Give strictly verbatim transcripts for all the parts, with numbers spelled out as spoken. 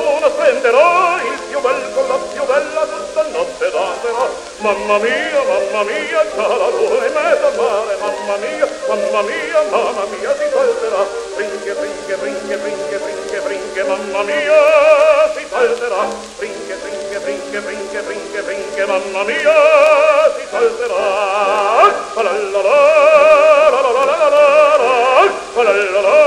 luna scenderà, il più bel con la più bella tutta notte danzerà. Mamma mia, mamma mia, già la luna in mezzo al mare, mamma mia, mamma mia, mamma mia, si salterà. Brinche, brinche, brinche, brinche, brinche, brinche, mamma mia, si salterà. Brinche, brinche, brinche, brinche, brinche, brinche, mamma mia, si salterà. La la la la la la la la la la la.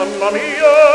Mamma mia!